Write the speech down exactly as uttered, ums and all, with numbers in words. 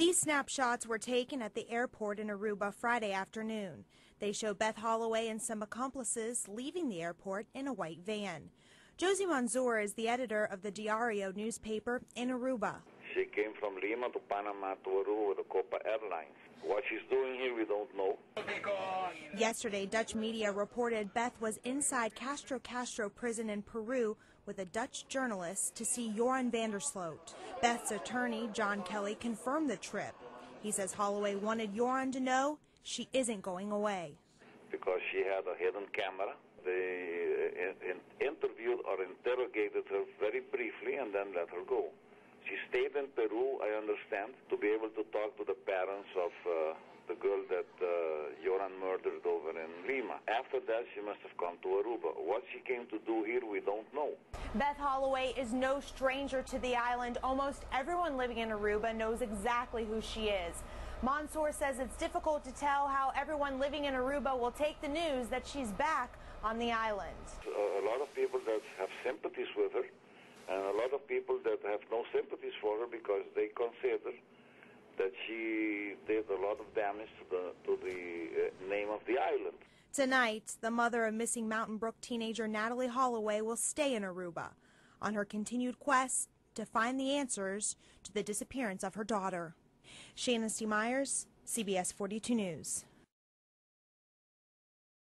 These snapshots were taken at the airport in Aruba Friday afternoon. They show Beth Holloway and some accomplices leaving the airport in a white van. Jossy Mansur is the editor of the Diario newspaper in Aruba. She came from Lima to Panama to Aruba with the Copa Airlines. What she's doing here, we don't know. Yesterday, Dutch media reported Beth was inside Castro Castro Prison in Peru with a Dutch journalist to see Joran van der Sloot. Beth's attorney, John Kelly, confirmed the trip. He says Holloway wanted Joran to know she isn't going away. Because she had a hidden camera. They uh, interviewed or interrogated her very briefly and then let her go. She stayed in Peru, I understand, to be able to talk to the parents of uh, the girl that uh, Joran murdered over in Lima. After that, she must have come to Aruba. What she came to do here, we don't know. Beth Holloway is no stranger to the island. Almost everyone living in Aruba knows exactly who she is. Mansur says it's difficult to tell how everyone living in Aruba will take the news that she's back on the island. A lot of people that have sympathies with her, and a lot of people that have no sympathies for her because they consider that she did a lot of damage to the, to the name of the island. Tonight, the mother of missing Mountain Brook teenager Natalee Holloway will stay in Aruba on her continued quest to find the answers to the disappearance of her daughter. Shannon C. Myers, C B S forty-two News.